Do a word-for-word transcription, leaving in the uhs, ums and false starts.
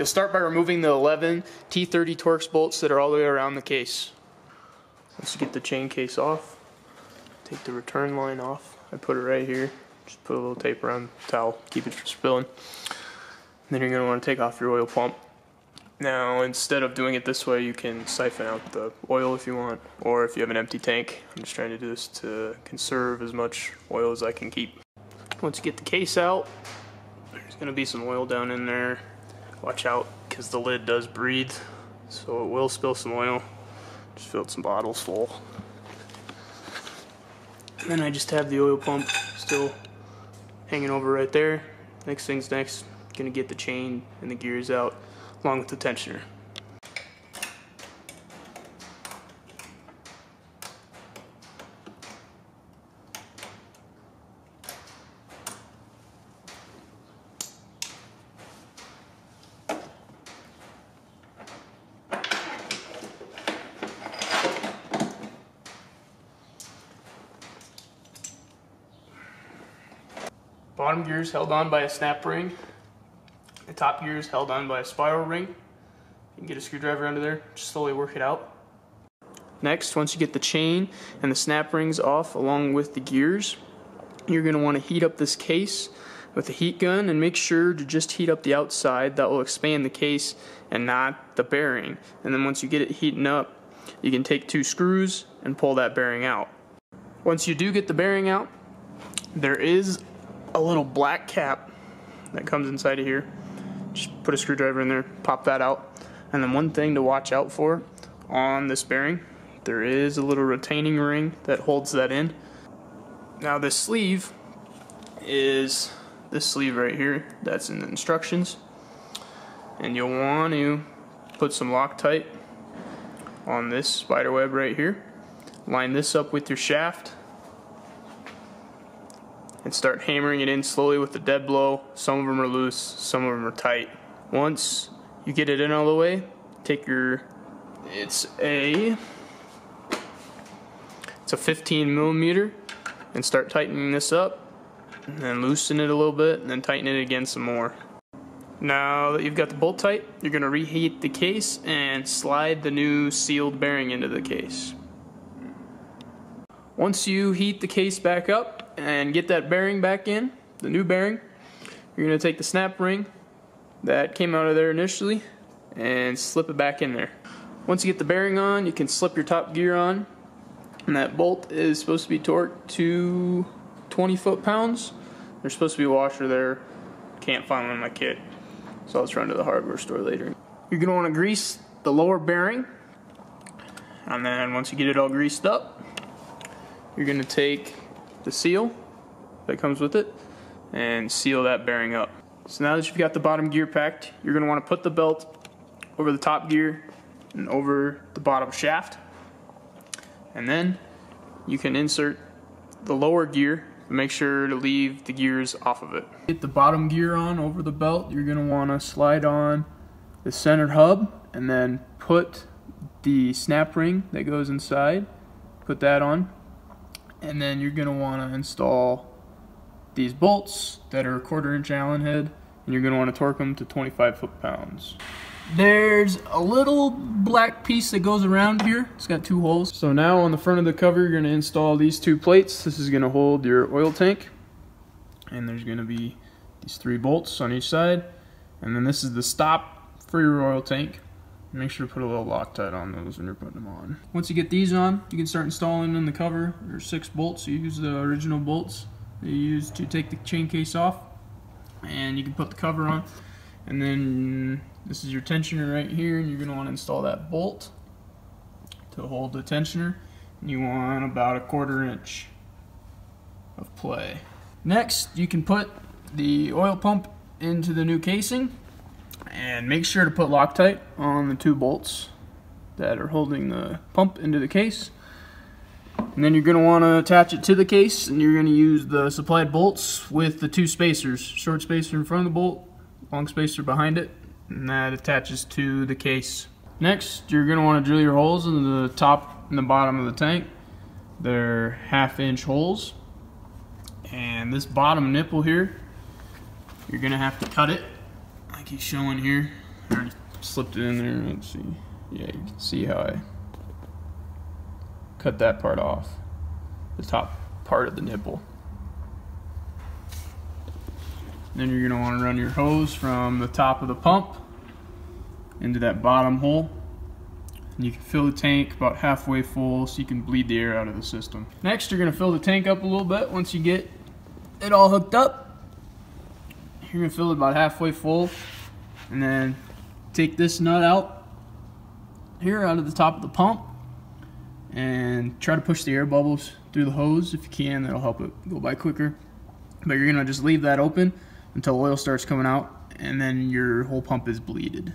You'll start by removing the eleven T thirty Torx bolts that are all the way around the case. Let's get the chain case off. Take the return line off. I put it right here. Just put a little tape around the towel, keep it from spilling. And then you're going to want to take off your oil pump. Now, instead of doing it this way, you can siphon out the oil if you want, or if you have an empty tank. I'm just trying to do this to conserve as much oil as I can keep. Once you get the case out, there's going to be some oil down in there. Watch out, because the lid does breathe, so it will spill some oil. Just filled some bottles full. And then I just have the oil pump still hanging over right there. Next thing's next, gonna get the chain and the gears out along with the tensioner. Bottom gear is held on by a snap ring. The top gear is held on by a spiral ring. You can get a screwdriver under there, just slowly work it out. Next, once you get the chain and the snap rings off along with the gears, you're going to want to heat up this case with a heat gun, and make sure to just heat up the outside. That will expand the case and not the bearing. And then once you get it heating up, you can take two screws and pull that bearing out. Once you do get the bearing out, there is a little black cap that comes inside of here. Just put a screwdriver in there, pop that out. And then one thing to watch out for on this bearing, there is a little retaining ring that holds that in. Now this sleeve is this sleeve right here that's in the instructions, and you'll want to put some Loctite on this spider web right here, line this up with your shaft, and start hammering it in slowly with a dead blow. Some of them are loose, some of them are tight. Once you get it in all the way, take your, it's a, it's a fifteen millimeter, and start tightening this up, and then loosen it a little bit, and then tighten it again some more. Now that you've got the bolt tight, you're gonna reheat the case and slide the new sealed bearing into the case. Once you heat the case back up, and get that bearing back in, the new bearing, you're going to take the snap ring that came out of there initially and slip it back in there. Once you get the bearing on, you can slip your top gear on, and that bolt is supposed to be torqued to twenty foot pounds. There's supposed to be a washer there, can't find one in my kit, so let's run to the hardware store later. You're going to want to grease the lower bearing, and then once you get it all greased up, you're going to take the seal that comes with it and seal that bearing up. So now that you've got the bottom gear packed, you're going to want to put the belt over the top gear and over the bottom shaft, and then you can insert the lower gear, but make sure to leave the gears off of it. Get the bottom gear on over the belt. You're going to want to slide on the center hub and then put the snap ring that goes inside, put that on. And then you're going to want to install these bolts that are a quarter inch Allen head, and you're going to want to torque them to twenty-five foot pounds. There's a little black piece that goes around here. It's got two holes. So now on the front of the cover, you're going to install these two plates. This is going to hold your oil tank, and there's going to be these three bolts on each side. And then this is the stop for your oil tank. Make sure to put a little Loctite on those when you're putting them on. Once you get these on, you can start installing in the cover. There's six bolts. You use the original bolts you use to take the chain case off, and you can put the cover on. And then this is your tensioner right here, and you're going to want to install that bolt to hold the tensioner. And you want about a quarter inch of play. Next, you can put the oil pump into the new casing, and make sure to put Loctite on the two bolts that are holding the pump into the case. And then you're going to want to attach it to the case, and you're going to use the supplied bolts with the two spacers. Short spacer in front of the bolt, long spacer behind it, and that attaches to the case. Next, you're going to want to drill your holes in the top and the bottom of the tank. They're half inch holes, and this bottom nipple here, you're going to have to cut it. He's showing here, I already slipped it in there. Let's see. Yeah, you can see how I cut that part off, the top part of the nipple. Then you're going to want to run your hose from the top of the pump into that bottom hole. And you can fill the tank about halfway full so you can bleed the air out of the system. Next, you're going to fill the tank up a little bit. Once you get it all hooked up, you're going to fill it about halfway full. And then take this nut out here out of the top of the pump and try to push the air bubbles through the hose if you can. That'll help it go by quicker. But you're going to just leave that open until oil starts coming out, and then your whole pump is bleeded.